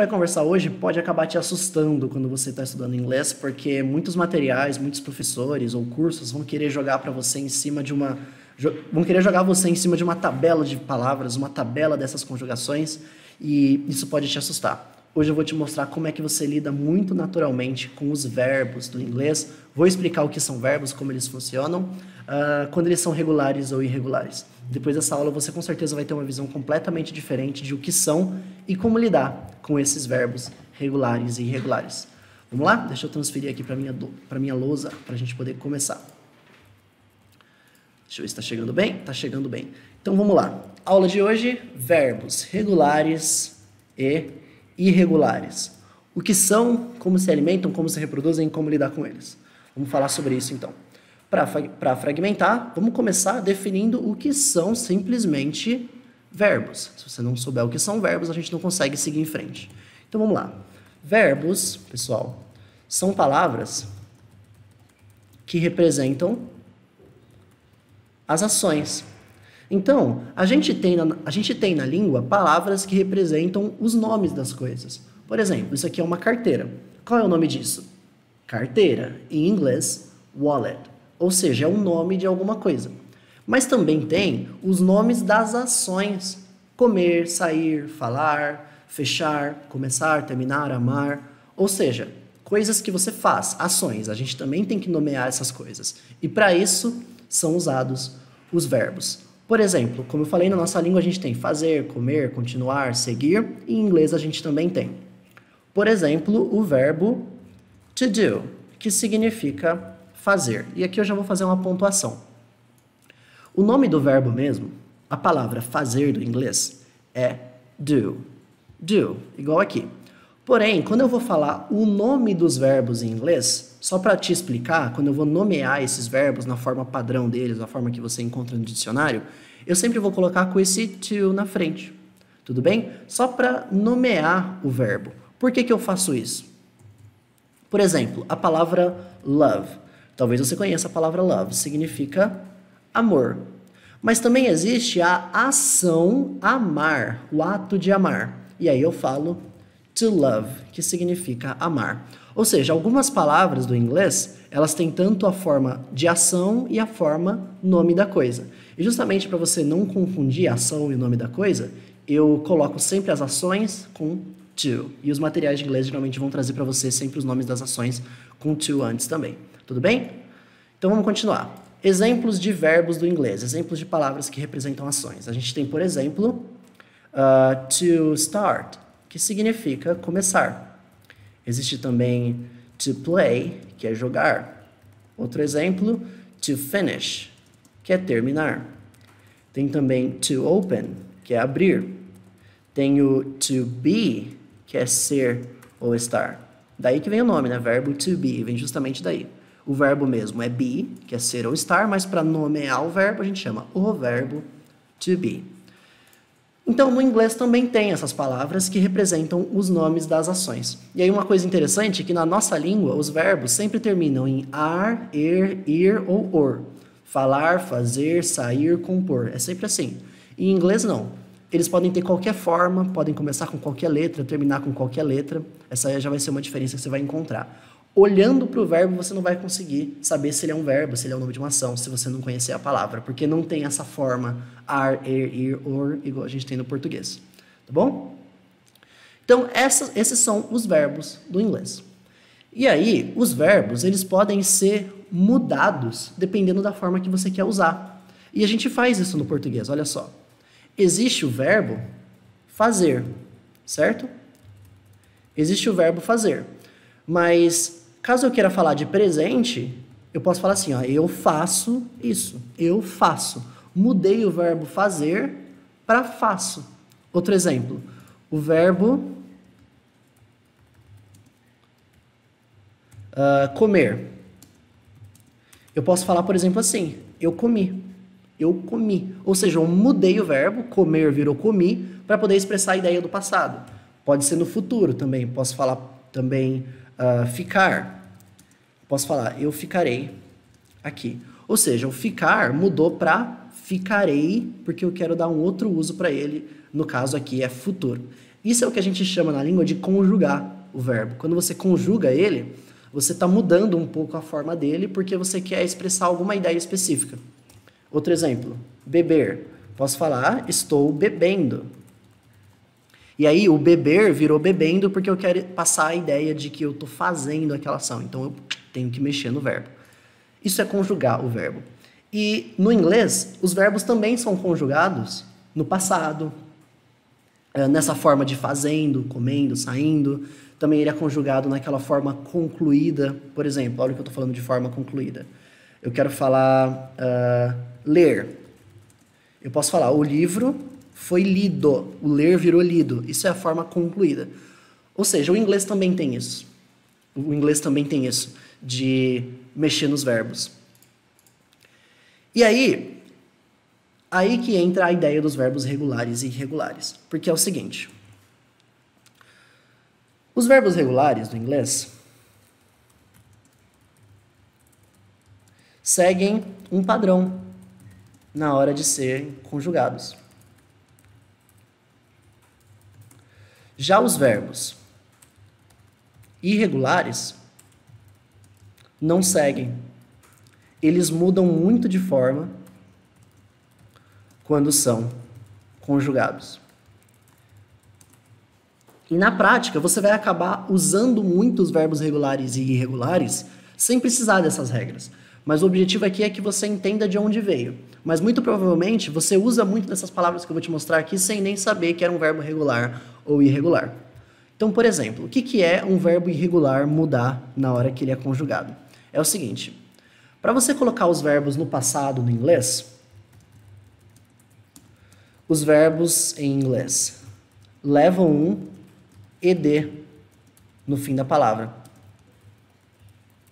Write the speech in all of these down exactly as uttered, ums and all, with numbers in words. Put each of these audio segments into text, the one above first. vai conversar hoje pode acabar te assustando quando você está estudando inglês, porque muitos materiais, muitos professores ou cursos vão querer jogar para você em cima de uma vão querer jogar você em cima de uma tabela de palavras, uma tabela dessas conjugações, e isso pode te assustar. Hoje eu vou te mostrar como é que você lida muito naturalmente com os verbos do inglês. Vou explicar o que são verbos, como eles funcionam, uh, quando eles são regulares ou irregulares. Depois dessa aula você com certeza vai ter uma visão completamente diferente de o que são e como lidar com esses verbos regulares e irregulares. Vamos lá? Deixa eu transferir aqui para minha para minha lousa para a gente poder começar. Deixa eu ver se está chegando bem. Está chegando bem. Então vamos lá. Aula de hoje, verbos regulares e irregulares. O que são, como se alimentam, como se reproduzem, como lidar com eles. Vamos falar sobre isso então. Para fragmentar, vamos começar definindo o que são simplesmente verbos. Se você não souber o que são verbos, a gente não consegue seguir em frente. Então vamos lá. Verbos, pessoal, são palavras que representam as ações. Então, a gente tem na, a gente tem na língua palavras que representam os nomes das coisas. Por exemplo, isso aqui é uma carteira. Qual é o nome disso? Carteira. Em inglês, wallet. Ou seja, é o nome de alguma coisa. Mas também tem os nomes das ações. Comer, sair, falar, fechar, começar, terminar, amar. Ou seja, coisas que você faz, ações. A gente também tem que nomear essas coisas. E para isso são usados os verbos. Por exemplo, como eu falei, na nossa língua a gente tem fazer, comer, continuar, seguir. E em inglês a gente também tem. Por exemplo, o verbo to do, que significa fazer. E aqui eu já vou fazer uma pontuação. O nome do verbo mesmo, a palavra fazer do inglês, é do. Do, igual aqui. Porém, quando eu vou falar o nome dos verbos em inglês, só para te explicar, quando eu vou nomear esses verbos na forma padrão deles, na forma que você encontra no dicionário, eu sempre vou colocar com esse to na frente, tudo bem? Só para nomear o verbo. Por que que eu faço isso? Por exemplo, a palavra love. Talvez você conheça a palavra love, significa amor. Mas também existe a ação amar, o ato de amar. E aí eu falo to love, que significa amar. Ou seja, algumas palavras do inglês, elas têm tanto a forma de ação e a forma nome da coisa. E justamente para você não confundir a ação e o nome da coisa, eu coloco sempre as ações com to. E os materiais de inglês geralmente vão trazer para você sempre os nomes das ações com to antes também. Tudo bem? Então vamos continuar. Exemplos de verbos do inglês, exemplos de palavras que representam ações. A gente tem, por exemplo, uh, to start, que significa começar. Existe também to play, que é jogar. Outro exemplo, to finish, que é terminar. Tem também to open, que é abrir. Tem o to be, que é ser ou estar. Daí que vem o nome, né? Verbo to be, vem justamente daí. O verbo mesmo é be, que é ser ou estar, mas para nomear o verbo a gente chama o verbo to be. Então, no inglês também tem essas palavras que representam os nomes das ações. E aí uma coisa interessante é que na nossa língua os verbos sempre terminam em ar, er, ir ou or. Falar, fazer, sair, compor. É sempre assim. Em inglês não. Eles podem ter qualquer forma, podem começar com qualquer letra, terminar com qualquer letra. Essa já vai ser uma diferença que você vai encontrar. Olhando para o verbo você não vai conseguir saber se ele é um verbo, se ele é o nome de uma ação, se você não conhecer a palavra, porque não tem essa forma are, er, ir, or, igual a gente tem no português, tá bom? Então, essas, esses são os verbos do inglês. E aí, os verbos, eles podem ser mudados dependendo da forma que você quer usar. E a gente faz isso no português, olha só. Existe o verbo fazer, certo? Existe o verbo fazer, mas caso eu queira falar de presente, eu posso falar assim, ó, eu faço isso, eu faço. Mudei o verbo fazer para faço. Outro exemplo, o verbo uh, comer. Eu posso falar, por exemplo, assim, eu comi, eu comi. Ou seja, eu mudei o verbo, comer virou comi, para poder expressar a ideia do passado. Pode ser no futuro também, posso falar também... Uh, ficar, posso falar, eu ficarei aqui. Ou seja, o ficar mudou para ficarei, porque eu quero dar um outro uso para ele, no caso aqui é futuro. Isso é o que a gente chama na língua de conjugar o verbo. Quando você conjuga ele, você está mudando um pouco a forma dele porque você quer expressar alguma ideia específica. Outro exemplo, beber. Posso falar, estou bebendo. E aí o beber virou bebendo porque eu quero passar a ideia de que eu estou fazendo aquela ação. Então eu tenho que mexer no verbo. Isso é conjugar o verbo. E no inglês, os verbos também são conjugados no passado, nessa forma de fazendo, comendo, saindo. Também ele é conjugado naquela forma concluída. Por exemplo, olha o que eu estou falando de forma concluída. Eu quero falar uh, ler. Eu posso falar o livro foi lido, o ler virou lido. Isso é a forma concluída. Ou seja, o inglês também tem isso. O inglês também tem isso, de mexer nos verbos. E aí, aí que entra a ideia dos verbos regulares e irregulares. Porque é o seguinte. Os verbos regulares do inglês seguem um padrão na hora de serem conjugados. Já os verbos irregulares não seguem. Eles mudam muito de forma quando são conjugados. E na prática, você vai acabar usando muito os verbos regulares e irregulares sem precisar dessas regras. Mas o objetivo aqui é que você entenda de onde veio. Mas muito provavelmente você usa muito dessas palavras que eu vou te mostrar aqui sem nem saber que era um verbo regular ou irregular. Então, por exemplo, o que que é um verbo irregular mudar na hora que ele é conjugado? É o seguinte, para você colocar os verbos no passado no inglês, os verbos em inglês levam um ed no fim da palavra.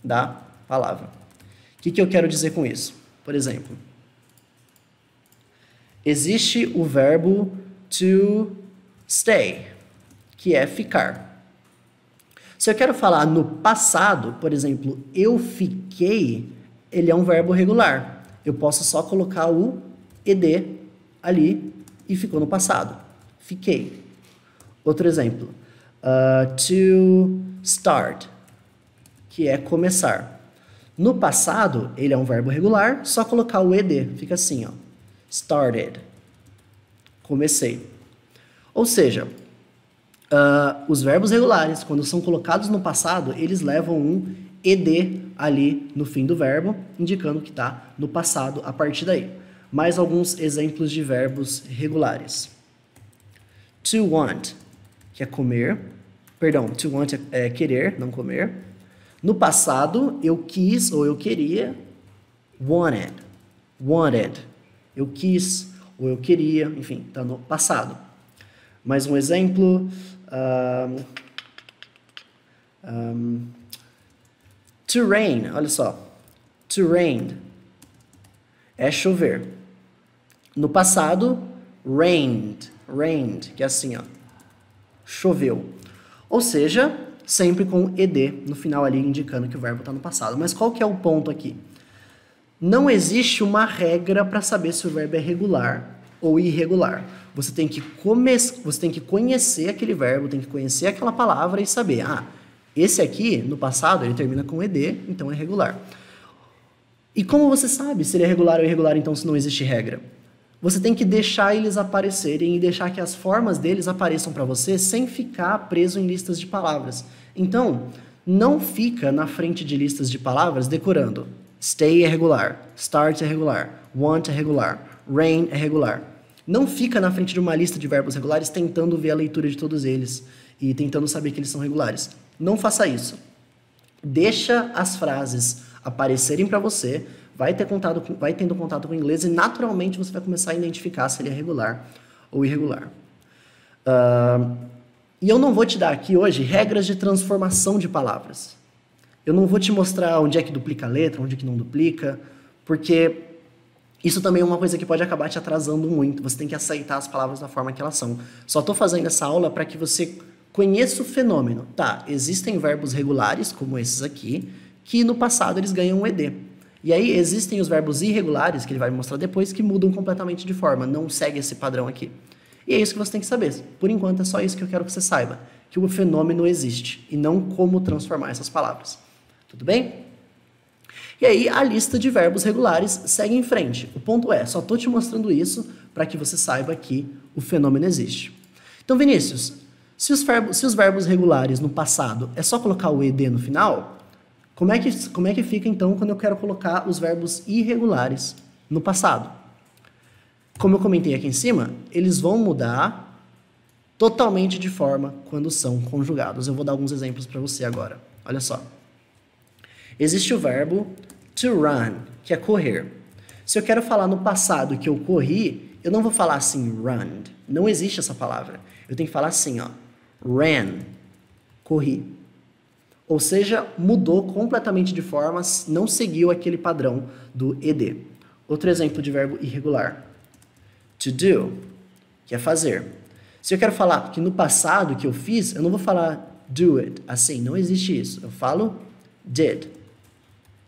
Da palavra. O que que eu quero dizer com isso? Por exemplo, existe o verbo to stay, que é ficar. Se eu quero falar no passado, por exemplo, eu fiquei, ele é um verbo regular. Eu posso só colocar o ed ali e ficou no passado. Fiquei. Outro exemplo, uh, to start, que é começar. No passado, ele é um verbo regular, só colocar o ed, fica assim, ó, started, comecei. Ou seja, Uh, os verbos regulares, quando são colocados no passado, eles levam um ed ali no fim do verbo, indicando que está no passado a partir daí. Mais alguns exemplos de verbos regulares. To want, que é comer. Perdão, to want é, é querer, não comer. No passado, eu quis ou eu queria. Wanted, wanted. Eu quis ou eu queria, enfim, está no passado. Mais um exemplo. Um, um, to rain, olha só, to rain é chover. No passado, rained, rained, que é assim, ó, choveu. Ou seja, sempre com ed no final ali, indicando que o verbo está no passado. Mas qual que é o ponto aqui? Não existe uma regra para saber se o verbo é regular ou irregular. Você tem que come... você tem que conhecer aquele verbo, tem que conhecer aquela palavra e saber, ah, esse aqui, no passado, ele termina com ed, então é regular. E como você sabe se ele é regular ou irregular, então, se não existe regra? Você tem que deixar eles aparecerem e deixar que as formas deles apareçam para você sem ficar preso em listas de palavras. Então, não fica na frente de listas de palavras decorando. Stay é regular, start é regular, want é regular, rain é regular. Não fica na frente de uma lista de verbos regulares tentando ver a leitura de todos eles e tentando saber que eles são regulares. Não faça isso. Deixa as frases aparecerem para você, vai, ter contato com, vai tendo contato com o inglês e naturalmente você vai começar a identificar se ele é regular ou irregular. Uh, e eu não vou te dar aqui hoje regras de transformação de palavras. Eu não vou te mostrar onde é que duplica a letra, onde é que não duplica, porque isso também é uma coisa que pode acabar te atrasando muito. Você tem que aceitar as palavras da forma que elas são. Só estou fazendo essa aula para que você conheça o fenômeno. Tá, existem verbos regulares, como esses aqui, que no passado eles ganham um ed. E aí existem os verbos irregulares, que ele vai mostrar depois, que mudam completamente de forma, não segue esse padrão aqui. E é isso que você tem que saber. Por enquanto, é só isso que eu quero que você saiba. Que o fenômeno existe e não como transformar essas palavras. Tudo bem? E aí, a lista de verbos regulares segue em frente. O ponto é, só estou te mostrando isso para que você saiba que o fenômeno existe. Então, Vinícius, se os, verbos, se os verbos regulares no passado é só colocar o ed no final, como é que, como é que fica, então, quando eu quero colocar os verbos irregulares no passado? Como eu comentei aqui em cima, eles vão mudar totalmente de forma quando são conjugados. Eu vou dar alguns exemplos para você agora. Olha só. Existe o verbo to run, que é correr. Se eu quero falar no passado que eu corri, eu não vou falar assim, run. Não existe essa palavra. Eu tenho que falar assim, ó, ran, corri. Ou seja, mudou completamente de forma, não seguiu aquele padrão do ed. Outro exemplo de verbo irregular. To do, que é fazer. Se eu quero falar que no passado que eu fiz, eu não vou falar do it, assim, não existe isso. Eu falo did.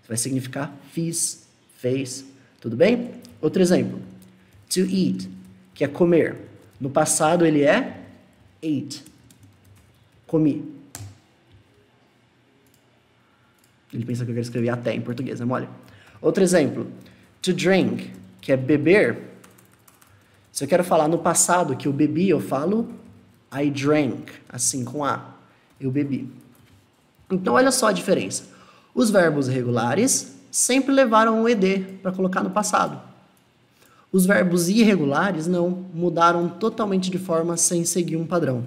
Vai significar fiz, fez, tudo bem? Outro exemplo, to eat, que é comer. No passado ele é ate, comi. Ele pensa que eu quero escrever até em português, né, mole? Outro exemplo, to drink, que é beber. Se eu quero falar no passado que eu bebi, eu falo I drank, assim com A, eu bebi. Então olha só a diferença. Os verbos regulares sempre levaram o ed para colocar no passado. Os verbos irregulares não, mudaram totalmente de forma sem seguir um padrão.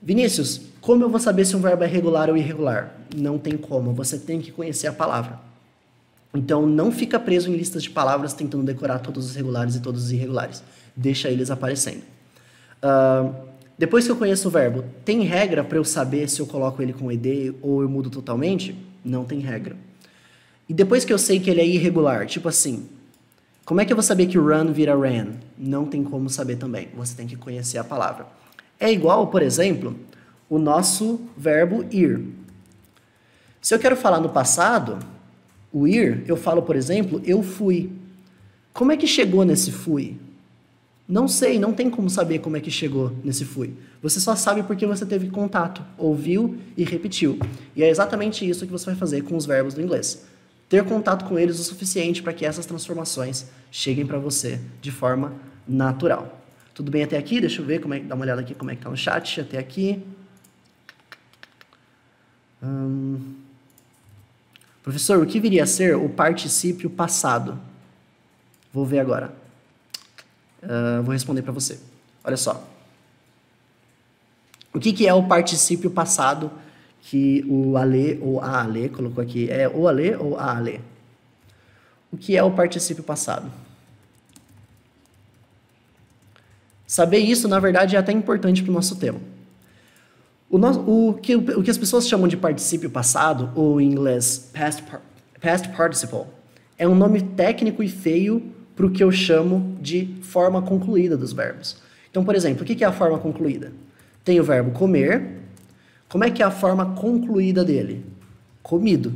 Vinícius, como eu vou saber se um verbo é regular ou irregular? Não tem como, você tem que conhecer a palavra. Então não fica preso em listas de palavras tentando decorar todos os regulares e todos os irregulares. Deixa eles aparecendo. Uh, Depois que eu conheço o verbo, tem regra para eu saber se eu coloco ele com ed ou eu mudo totalmente? Não tem regra. E depois que eu sei que ele é irregular, tipo assim, como é que eu vou saber que run vira ran? Não tem como saber também, você tem que conhecer a palavra. É igual, por exemplo, o nosso verbo ir. Se eu quero falar no passado, o ir, eu falo, por exemplo, eu fui. Como é que chegou nesse fui? Não sei, não tem como saber como é que chegou nesse fui. Você só sabe porque você teve contato, ouviu e repetiu. E é exatamente isso que você vai fazer com os verbos do inglês. Ter contato com eles o suficiente para que essas transformações cheguem para você de forma natural. Tudo bem até aqui? Deixa eu ver, como é, dá uma olhada aqui como é que tá no chat até aqui. Hum. Professor, o que viria a ser o particípio passado? Vou ver agora. Uh, vou responder para você. Olha só. O que, que é o particípio passado que o Ale ou a Ale colocou aqui? É o Ale ou a Ale? O que é o particípio passado? Saber isso, na verdade, é até importante para o nosso tema. O, nosso, o, que, o que as pessoas chamam de particípio passado, ou em inglês past, par, past participle, é um nome técnico e feio para o que eu chamo de forma concluída dos verbos. Então, por exemplo, o que é a forma concluída? Tem o verbo comer. Como é que é a forma concluída dele? Comido.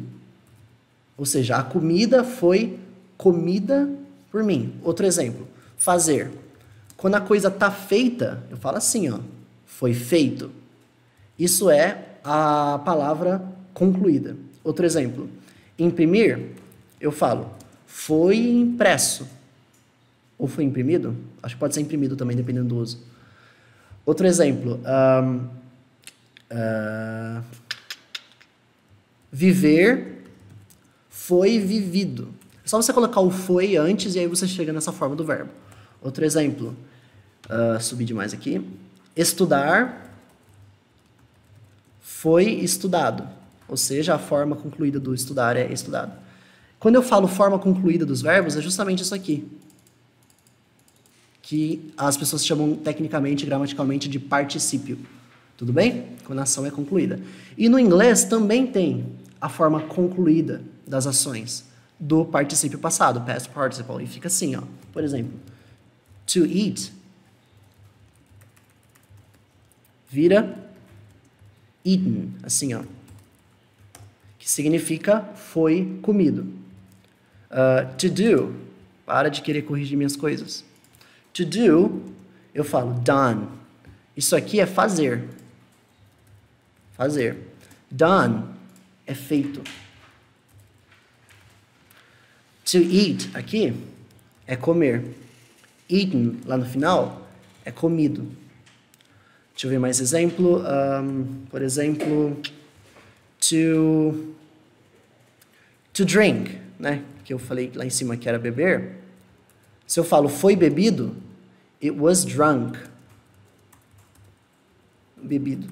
Ou seja, a comida foi comida por mim. Outro exemplo, fazer. Quando a coisa está feita, eu falo assim, ó, foi feito. Isso é a palavra concluída. Outro exemplo, imprimir, eu falo, foi impresso. Ou foi imprimido? Acho que pode ser imprimido também, dependendo do uso. Outro exemplo. Um, uh, viver foi vivido. É só você colocar o foi antes e aí você chega nessa forma do verbo. Outro exemplo. Uh, subi demais aqui. Estudar foi estudado. Ou seja, a forma concluída do estudar é estudado. Quando eu falo forma concluída dos verbos, é justamente isso aqui, que as pessoas chamam tecnicamente, gramaticalmente, de particípio. Tudo bem? Quando a ação é concluída. E no inglês também tem a forma concluída das ações do particípio passado, past participle. E fica assim, ó. Por exemplo, to eat vira eaten, assim, ó. Que significa foi comido. Uh, to do, para de querer corrigir minhas coisas. To do eu falo done. Isso aqui é fazer. Fazer. Done é feito. To eat aqui é comer. Eaten lá no final é comido. Deixa eu ver mais exemplo. Um, por exemplo, to, to drink, né? Que eu falei lá em cima que era beber. Se eu falo foi bebido, it was drunk. Bebido.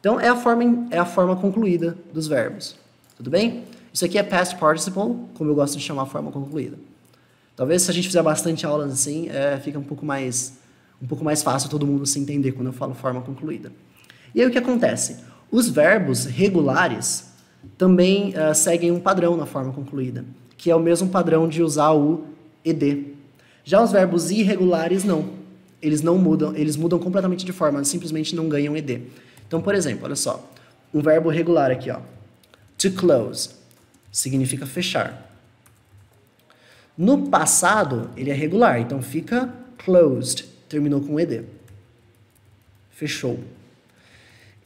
Então, é a forma, é a forma concluída dos verbos. Tudo bem? Isso aqui é past participle, como eu gosto de chamar a forma concluída. Talvez se a gente fizer bastante aulas assim, é, fica um pouco mais um pouco mais fácil todo mundo se entender quando eu falo forma concluída. E aí o que acontece? Os verbos regulares também uh, seguem um padrão na forma concluída, que é o mesmo padrão de usar o ed. Já os verbos irregulares não. Eles não mudam, eles mudam completamente de forma, simplesmente não ganham ed. Então, por exemplo, olha só, um verbo regular aqui, ó, to close, significa fechar. No passado, ele é regular, então fica closed, terminou com ed. Fechou.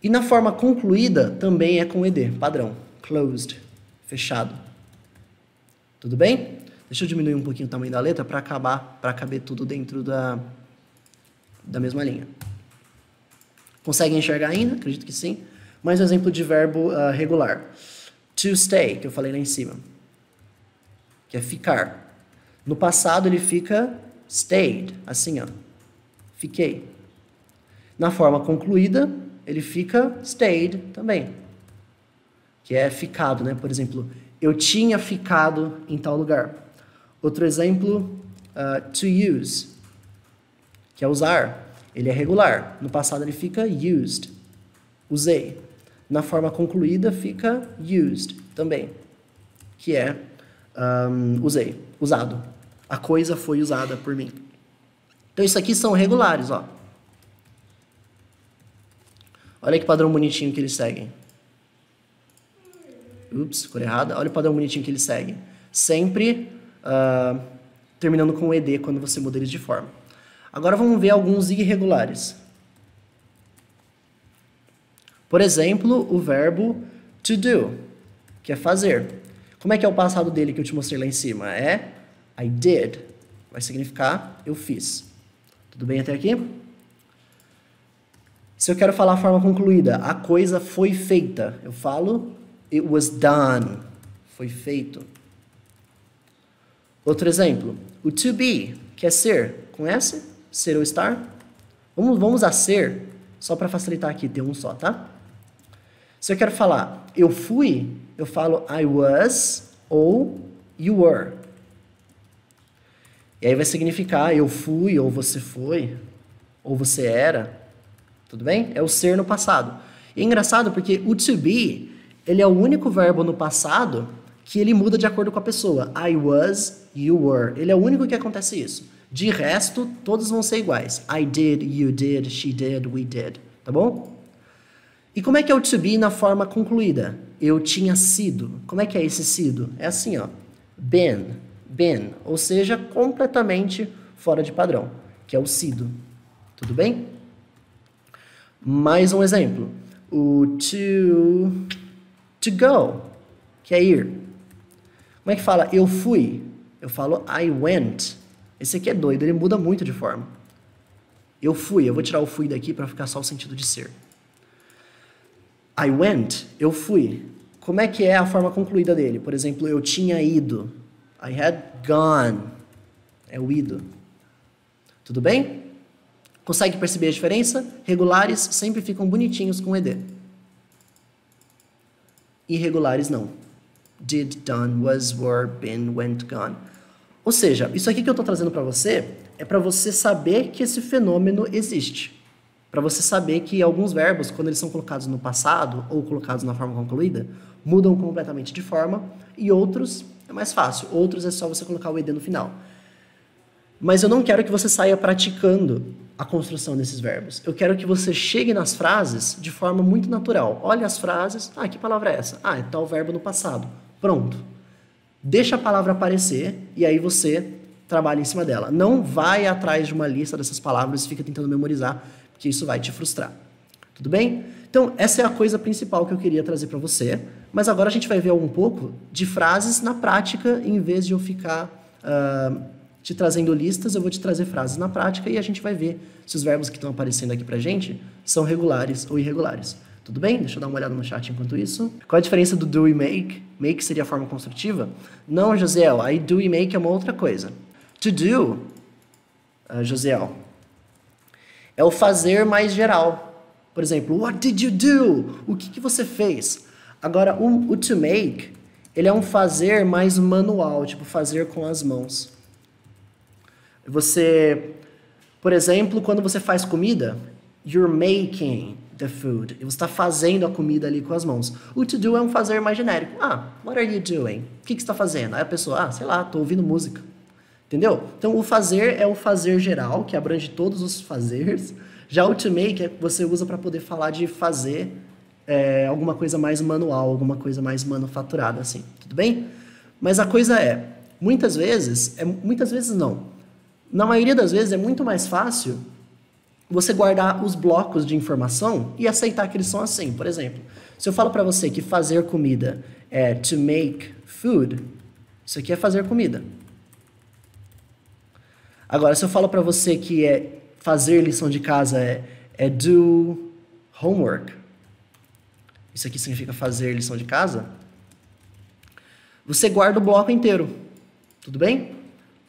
E na forma concluída, também é com ed, padrão, closed, fechado. Tudo bem? Deixa eu diminuir um pouquinho o tamanho da letra para acabar, para caber tudo dentro da, da mesma linha. Consegue enxergar ainda? Acredito que sim. Mais um exemplo de verbo uh, regular. To stay, que eu falei lá em cima. Que é ficar. No passado ele fica stayed, assim ó. Fiquei. Na forma concluída, ele fica stayed também. Que é ficado, né? Por exemplo, eu tinha ficado em tal lugar. Outro exemplo, uh, to use. Que é usar. Ele é regular. No passado ele fica used. Usei. Na forma concluída fica used também. Que é um, usei. Usado. A coisa foi usada por mim. Então isso aqui são regulares, ó. Olha que padrão bonitinho que eles seguem. Ups, ficou errada. Olha o padrão bonitinho que eles seguem. Sempre uh, terminando com ed quando você muda eles de forma. Agora vamos ver alguns irregulares. Por exemplo, o verbo to do, que é fazer. Como é que é o passado dele que eu te mostrei lá em cima? É I did. Vai significar eu fiz. Tudo bem até aqui? Se eu quero falar a forma concluída, a coisa foi feita. Eu falo it was done. Foi feito. Outro exemplo, o to be, que é ser. Conhece? Ser ou estar? Vamos, vamos usar ser, só para facilitar aqui, ter um só, tá? Se eu quero falar eu fui, eu falo I was ou you were. E aí vai significar eu fui, ou você foi, ou você era. Tudo bem? É o ser no passado. E é engraçado porque o to be, ele é o único verbo no passado que ele muda de acordo com a pessoa. I was, you were. Ele é o único que acontece isso. De resto, todos vão ser iguais. I did, you did, she did, we did. Tá bom? E como é que é o to be na forma concluída? Eu tinha sido. Como é que é esse sido? É assim, ó. Been, been. Ou seja, completamente fora de padrão. Que é o sido. Tudo bem? Mais um exemplo. O to... To go. Que é ir. Como é que fala? Eu fui. Eu falo I went. Esse aqui é doido, ele muda muito de forma. Eu fui, eu vou tirar o fui daqui para ficar só o sentido de ser. I went, eu fui. Como é que é a forma concluída dele? Por exemplo, eu tinha ido. I had gone. É o ido. Tudo bem? Consegue perceber a diferença? Regulares sempre ficam bonitinhos com ed. Irregulares não. Did, done, was, were, been, went, gone. Ou seja, isso aqui que eu estou trazendo para você é para você saber que esse fenômeno existe. Para você saber que alguns verbos, quando eles são colocados no passado ou colocados na forma concluída, mudam completamente de forma e outros é mais fácil. Outros é só você colocar o ed no final. Mas eu não quero que você saia praticando a construção desses verbos. Eu quero que você chegue nas frases de forma muito natural. Olha as frases. Ah, que palavra é essa? Ah, é tal verbo no passado. Pronto. Deixa a palavra aparecer e aí você trabalha em cima dela. Não vai atrás de uma lista dessas palavras e fica tentando memorizar, porque isso vai te frustrar. Tudo bem? Então, essa é a coisa principal que eu queria trazer para você. Mas agora a gente vai ver um pouco de frases na prática, em vez de eu ficar uh, te trazendo listas, eu vou te trazer frases na prática e a gente vai ver se os verbos que estão aparecendo aqui pra gente são regulares ou irregulares. Tudo bem? Deixa eu dar uma olhada no chat enquanto isso. Qual a diferença do do e make? Make seria a forma construtiva? Não, Josiel. Aí do e make é uma outra coisa. To do, uh, Josiel, é o fazer mais geral. Por exemplo, what did you do? O que, que você fez? Agora, o, o to make, ele é um fazer mais manual, tipo fazer com as mãos. Você, por exemplo, quando você faz comida, you're making the food. Você está fazendo a comida ali com as mãos. O to do é um fazer mais genérico. Ah, what are you doing? O que, que você está fazendo? Aí a pessoa, ah, sei lá, estou ouvindo música. Entendeu? Então, o fazer é o fazer geral, que abrange todos os fazeres. Já o to make é que você usa para poder falar de fazer é, alguma coisa mais manual, alguma coisa mais manufaturada, assim. Tudo bem? Mas a coisa é, muitas vezes, é, muitas vezes não. Na maioria das vezes é muito mais fácil você guardar os blocos de informação e aceitar que eles são assim. Por exemplo, se eu falo para você que fazer comida é to make food, isso aqui é fazer comida. Agora, se eu falo para você que é fazer lição de casa é, é do homework, isso aqui significa fazer lição de casa, você guarda o bloco inteiro, tudo bem?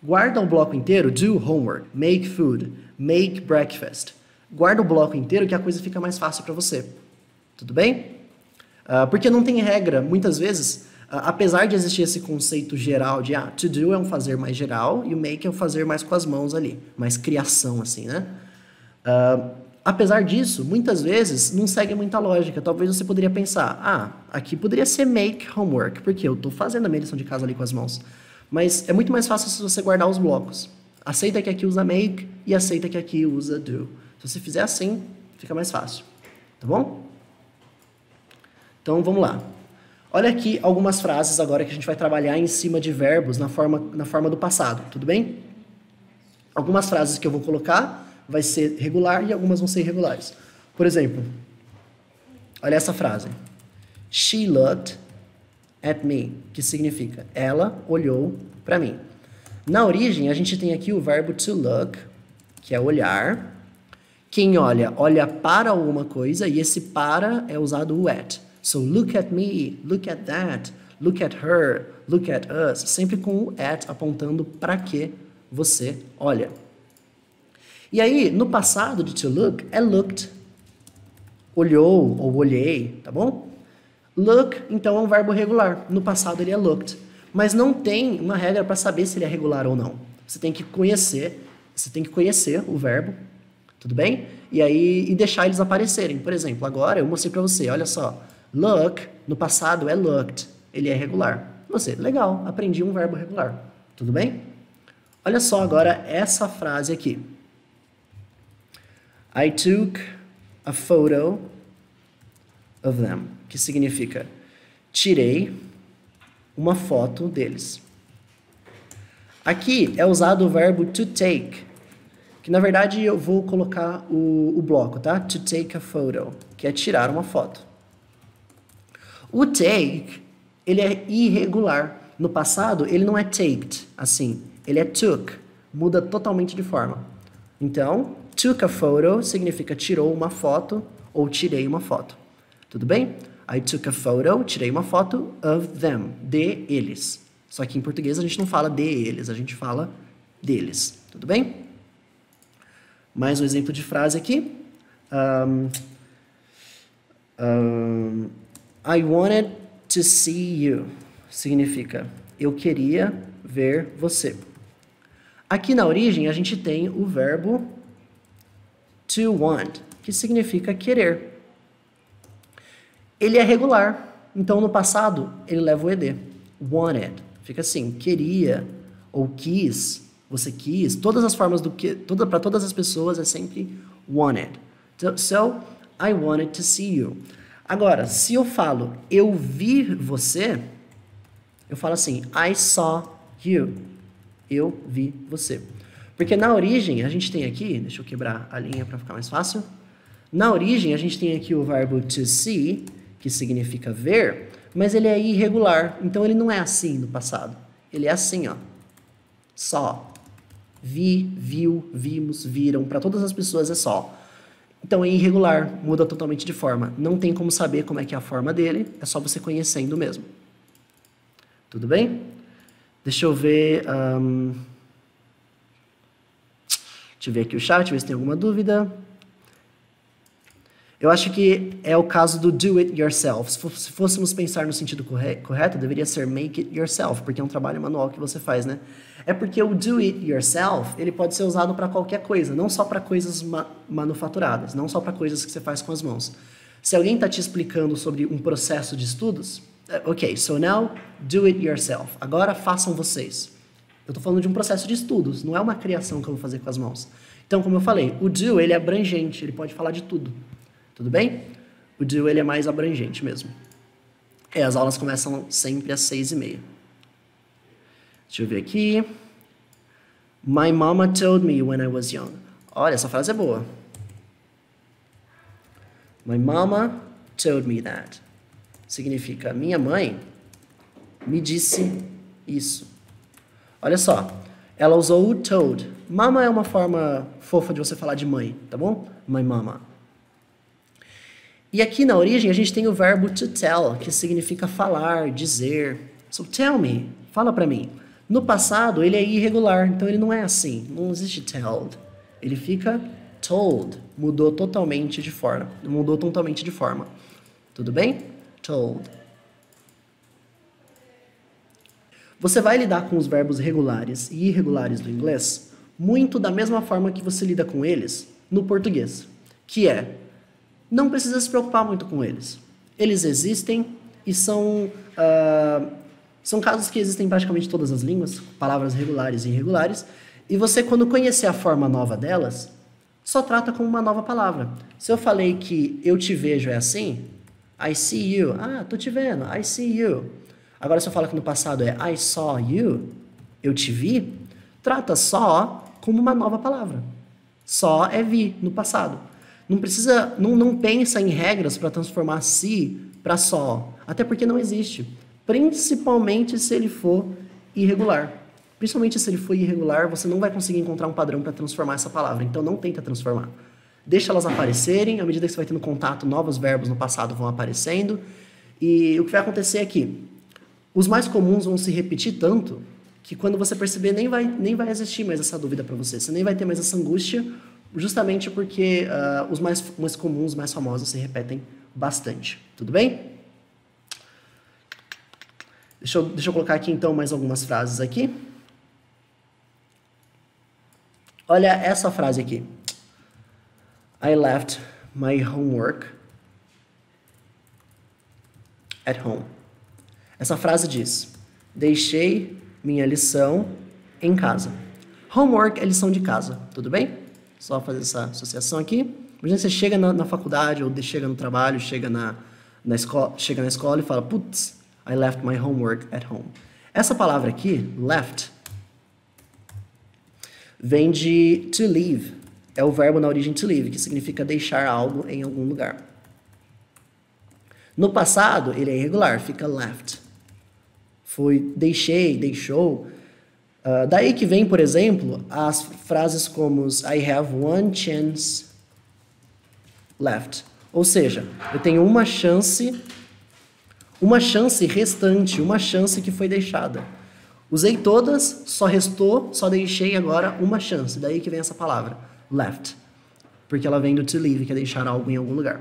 Guarda o bloco inteiro, do homework, make food, make breakfast. Guarda o bloco inteiro que a coisa fica mais fácil para você. Tudo bem? Uh, porque não tem regra. Muitas vezes, uh, apesar de existir esse conceito geral de ah, to do é um fazer mais geral e o make é um fazer mais com as mãos ali, mais criação assim, né? Uh, apesar disso, muitas vezes não segue muita lógica. Talvez você poderia pensar, ah, aqui poderia ser make homework, porque eu estou fazendo a minha lição de casa ali com as mãos. Mas é muito mais fácil se você guardar os blocos. Aceita que aqui usa make e aceita que aqui usa do. Se você fizer assim, fica mais fácil. Tá bom? Então, vamos lá. Olha aqui algumas frases agora que a gente vai trabalhar em cima de verbos na forma, na forma do passado, tudo bem? Algumas frases que eu vou colocar vai ser regular e algumas vão ser irregulares. Por exemplo, olha essa frase. She looked at me, que significa ela olhou para mim. Na origem, a gente tem aqui o verbo to look, que é olhar. Quem olha, olha para alguma coisa, e esse para é usado o at. So, look at me, look at that, look at her, look at us. Sempre com o at apontando para que você olha. E aí, no passado de to look, é looked. Olhou ou olhei, tá bom? Look, então, é um verbo regular. No passado, ele é looked. Mas não tem uma regra para saber se ele é regular ou não. Você tem que conhecer, você tem que conhecer o verbo, tudo bem? E aí, e deixar eles aparecerem. Por exemplo, agora eu mostrei para você, olha só. Look, no passado, é looked. Ele é regular. Você, legal, aprendi um verbo regular. Tudo bem? Olha só agora essa frase aqui. I took a photo of them, que significa tirei uma foto deles. Aqui é usado o verbo to take, que na verdade eu vou colocar o, o bloco, tá? To take a photo, que é tirar uma foto. O take, ele é irregular. No passado, ele não é taked, assim, ele é took, muda totalmente de forma. Então, took a photo significa tirou uma foto ou tirei uma foto. Tudo bem? I took a photo, tirei uma foto of them, de eles. Só que em português a gente não fala de eles, a gente fala deles. Tudo bem? Mais um exemplo de frase aqui. Um, um, I wanted to see you. Significa, eu queria ver você. Aqui na origem a gente tem o verbo to want, que significa querer. Ele é regular, então no passado ele leva o ed. Wanted, fica assim, queria ou quis, você quis, todas as formas do que, toda, para todas as pessoas é sempre wanted. So, so, I wanted to see you. Agora, se eu falo, eu vi você, eu falo assim, I saw you. eu vi você. Porque na origem, a gente tem aqui, deixa eu quebrar a linha para ficar mais fácil. Na origem, a gente tem aqui o verbo to see, que significa ver, mas ele é irregular, então ele não é assim no passado. Ele é assim, ó. Só. Vi, viu, vimos, viram. Para todas as pessoas é só. Então é irregular, muda totalmente de forma. Não tem como saber como é que é a forma dele, é só você conhecendo mesmo. Tudo bem? Deixa eu ver... Um... Deixa eu ver aqui o chat, ver se tem alguma dúvida. Eu acho que é o caso do do it yourself. Se fôssemos pensar no sentido correto, deveria ser make it yourself, porque é um trabalho manual que você faz, né? É porque o do it yourself, ele pode ser usado para qualquer coisa, não só para coisas ma manufaturadas, não só para coisas que você faz com as mãos. Se alguém está te explicando sobre um processo de estudos, ok, so now, do it yourself. Agora, façam vocês. Eu estou falando de um processo de estudos, não é uma criação que eu vou fazer com as mãos. Então, como eu falei, o do, ele é abrangente, ele pode falar de tudo. Tudo bem? O do, ele é mais abrangente mesmo. É, as aulas começam sempre às seis e meia. Deixa eu ver aqui. My mama told me when I was young. Olha, essa frase é boa. My mama told me that. Significa, minha mãe me disse isso. Olha só, ela usou o told. Mama é uma forma fofa de você falar de mãe, tá bom? My mama. E aqui na origem a gente tem o verbo to tell, que significa falar, dizer. So tell me, fala pra mim. No passado, ele é irregular, então ele não é assim. Não existe told. Ele fica told. Mudou totalmente de forma. Mudou totalmente de forma. Tudo bem? Told. Você vai lidar com os verbos regulares e irregulares do inglês muito da mesma forma que você lida com eles no português. Que é, não precisa se preocupar muito com eles. Eles existem e são... Uh, São casos que existem em praticamente todas as línguas, palavras regulares e irregulares, e você, quando conhecer a forma nova delas, só trata como uma nova palavra. Se eu falei que eu te vejo é assim, I see you, ah, tô te vendo, I see you. Agora, se eu falar que no passado é I saw you, eu te vi, trata só como uma nova palavra. Só é vi, no passado. Não precisa, não, não pensa em regras para transformar se para só, até porque não existe. Principalmente se ele for irregular. Principalmente se ele for irregular, você não vai conseguir encontrar um padrão para transformar essa palavra. Então, não tenta transformar. Deixa elas aparecerem. À medida que você vai tendo contato, novos verbos no passado vão aparecendo. E o que vai acontecer é que os mais comuns vão se repetir tanto que quando você perceber, nem vai, nem vai existir mais essa dúvida para você. Você nem vai ter mais essa angústia, justamente porque uh, os mais, mais comuns, os mais famosos, se repetem bastante. Tudo bem? Deixa eu, deixa eu colocar aqui, então, mais algumas frases aqui. Olha essa frase aqui. I left my homework at home. Essa frase diz, deixei minha lição em casa. Homework é lição de casa, tudo bem? Só fazer essa associação aqui. Imagina que você chega na, na faculdade, ou chega no trabalho, chega na, na, esco, chega na escola e fala, putz, I left my homework at home. Essa palavra aqui, left, vem de to leave. É o verbo na origem to leave, que significa deixar algo em algum lugar. No passado, ele é irregular, fica left. Foi deixei, deixou. Uh, daí que vem, por exemplo, as frases como I have one chance left. Ou seja, eu tenho uma chance... Uma chance restante, uma chance que foi deixada. Usei todas, só restou, só deixei agora uma chance. Daí que vem essa palavra, left. Porque ela vem do to leave, que é deixar algo em algum lugar.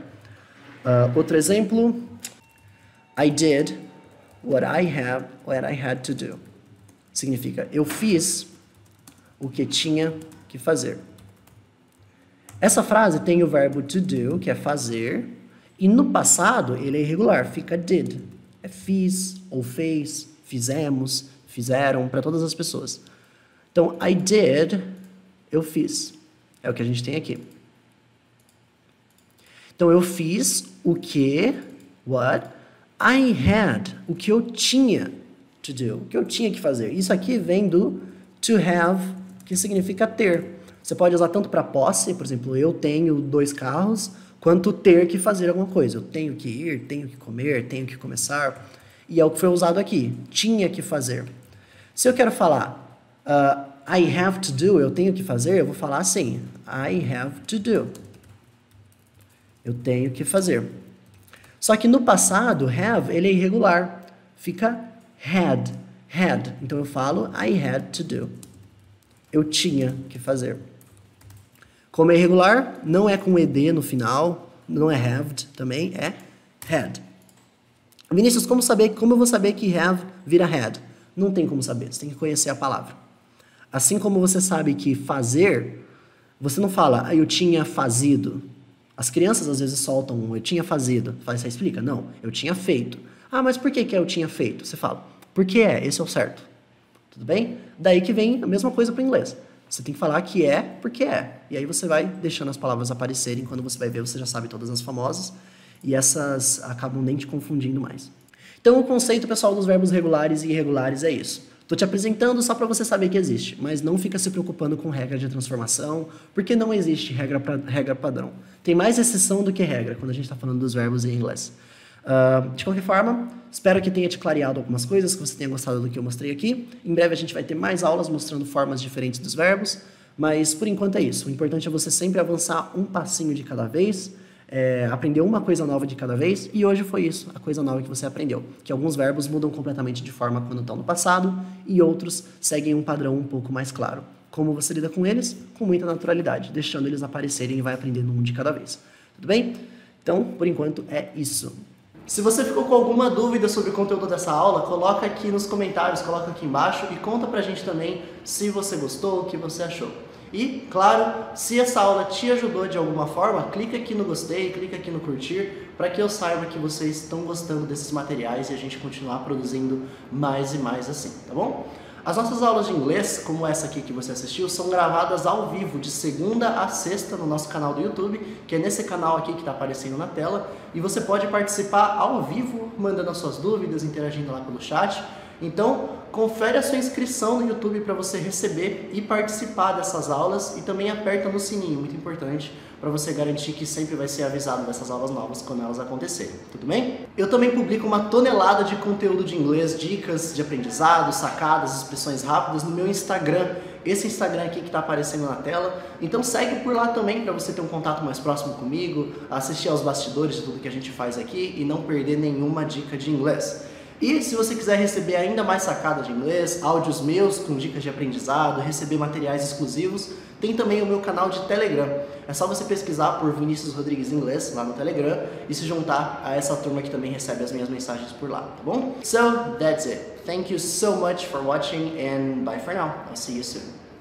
Uh, outro exemplo. I did what I, have, what I had to do. Significa, eu fiz o que tinha que fazer. Essa frase tem o verbo to do, que é fazer. E no passado, ele é irregular, fica did. É fiz, ou fez, fizemos, fizeram, para todas as pessoas. Então, I did, eu fiz. É o que a gente tem aqui. Então, eu fiz o que, what, I had, o que eu tinha to do, o que eu tinha que fazer. Isso aqui vem do to have, que significa ter. Você pode usar tanto para posse, por exemplo, eu tenho dois carros, quanto ter que fazer alguma coisa. Eu tenho que ir, tenho que comer, tenho que começar. E é o que foi usado aqui, tinha que fazer. Se eu quero falar uh, I have to do, eu tenho que fazer, eu vou falar assim, I have to do. Eu tenho que fazer. Só que no passado, have, ele é irregular. Fica had, had. Então eu falo I had to do. Eu tinha que fazer. Como é irregular, não é com ed no final, não é haved também, é had. Vinícius, como, saber, como eu vou saber que have vira had? Não tem como saber, você tem que conhecer a palavra. Assim como você sabe que fazer, você não fala, ah, eu tinha fazido. As crianças às vezes soltam um, eu tinha fazido. Você explica? Não, eu tinha feito. Ah, mas por que que eu tinha feito? Você fala, porque é, esse é o certo. Tudo bem? Daí que vem a mesma coisa para o inglês. Você tem que falar que é porque é. E aí você vai deixando as palavras aparecerem, quando você vai ver, você já sabe todas as famosas. E essas acabam nem te confundindo mais. Então o conceito, pessoal, dos verbos regulares e irregulares é isso. Estou te apresentando só para você saber que existe, mas não fica se preocupando com regra de transformação, porque não existe regra, pra, regra padrão. Tem mais exceção do que regra, quando a gente está falando dos verbos em inglês. Uh, de qualquer forma, espero que tenha te clareado algumas coisas, que você tenha gostado do que eu mostrei aqui. Em breve a gente vai ter mais aulas mostrando formas diferentes dos verbos, mas por enquanto é isso. O importante é você sempre avançar um passinho de cada vez, É, aprender uma coisa nova de cada vez, e hoje foi isso, a coisa nova que você aprendeu, que alguns verbos mudam completamente de forma quando estão no passado, e outros seguem um padrão um pouco mais claro. Como você lida com eles? Com muita naturalidade, deixando eles aparecerem e vai aprendendo um de cada vez. Tudo bem? Então, por enquanto, é isso. Se você ficou com alguma dúvida sobre o conteúdo dessa aula, coloca aqui nos comentários, coloca aqui embaixo, e conta pra gente também se você gostou, o que você achou. E, claro, se essa aula te ajudou de alguma forma, clica aqui no gostei, clica aqui no curtir, para que eu saiba que vocês estão gostando desses materiais e a gente continuar produzindo mais e mais assim, tá bom? As nossas aulas de inglês, como essa aqui que você assistiu, são gravadas ao vivo, de segunda a sexta, no nosso canal do YouTube, que é nesse canal aqui que está aparecendo na tela, e você pode participar ao vivo, mandando as suas dúvidas, interagindo lá pelo chat. Então, confere a sua inscrição no YouTube para você receber e participar dessas aulas, e também aperta no sininho, muito importante, para você garantir que sempre vai ser avisado dessas aulas novas quando elas acontecerem, tudo bem? Eu também publico uma tonelada de conteúdo de inglês, dicas de aprendizado, sacadas, expressões rápidas no meu Instagram, esse Instagram aqui que está aparecendo na tela. Então segue por lá também para você ter um contato mais próximo comigo, assistir aos bastidores de tudo que a gente faz aqui e não perder nenhuma dica de inglês. E se você quiser receber ainda mais sacadas de inglês, áudios meus com dicas de aprendizado, receber materiais exclusivos, tem também o meu canal de Telegram. É só você pesquisar por Vinicius Rodrigues Inglês lá no Telegram e se juntar a essa turma que também recebe as minhas mensagens por lá, tá bom? So, that's it. Thank you so much for watching and bye for now. I'll see you soon.